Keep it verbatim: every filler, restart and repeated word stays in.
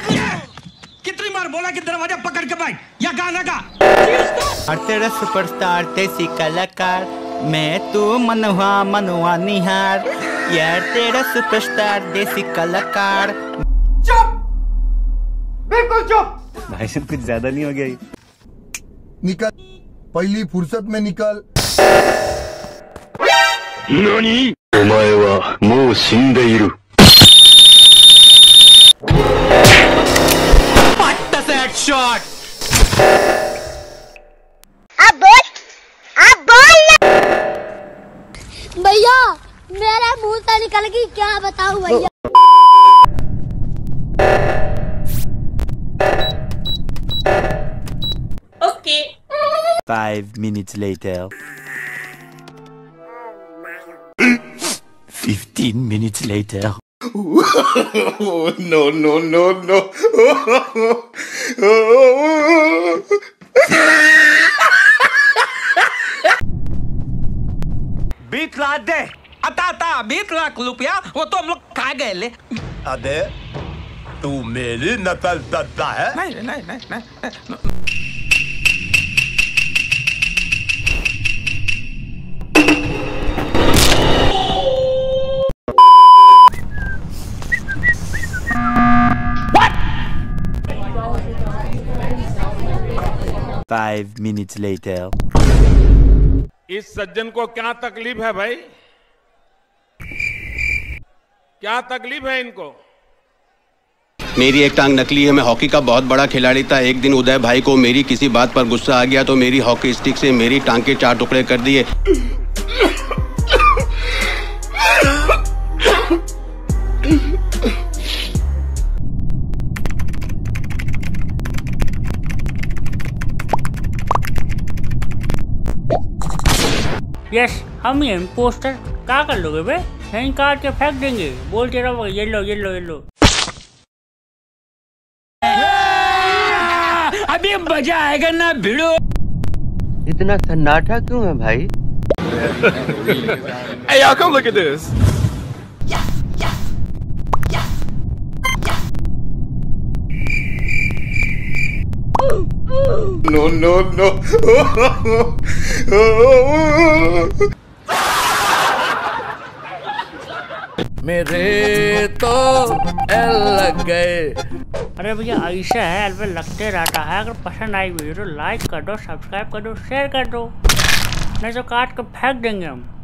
कितनी बार बोला कि दरवाजा पकड़ के भाई या गाना का तेरा सुपरस्टार देसी कलाकार मैं तू मनवा मनवा निहार यार तेरा सुपरस्टार देसी कलाकार। चुप बिल्कुल चुप भाई सब कुछ ज्यादा नहीं हो गया। निकल पहली फुर्सत में निकल। नानी ओमाए वा मो शिंदेइरु। शॉट अब बोल अब बोल भैया मेरा मुंह से निकल गई क्या बताऊं भैया। Okay five minutes later fifteen minutes later. Oh, no, no, no, no. बीस लाख दे अता अता बीस लाख रुपया वो तो हम लोग खा गए ले। अबे तू मेरी नकल करता है। नहीं नहीं नहीं नहीं Five minutes later. इस सज्जन को क्या तकलीफ है भाई? क्या तकलीफ है इनको? मेरी एक टांग नकली है। मैं हॉकी का बहुत बड़ा खिलाड़ी था। एक दिन उदय भाई को मेरी किसी बात पर गुस्सा आ गया तो मेरी हॉकी स्टिक से मेरी टांग के चार टुकड़े कर दिए। यस yes, हम ये पोस्टर क्या कर लोगे बे? हैंग काट के फेंक देंगे। बोलते रहो ये लो ये लो ये लो। अभी मजा आएगा ना भिड़ो। इतना सन्नाटा क्यों है भाई? Hey, y'all come look at this. Yes, yes, yes, yes. Ooh, ooh. No, no, no. मेरे तो एल लग गए। अरे भैया ऐसा है एल पे लगते रहता है। अगर पसंद आई वीडियो तो लाइक कर दो सब्सक्राइब कर दो शेयर कर दो नहीं तो काट कर फेंक देंगे हम।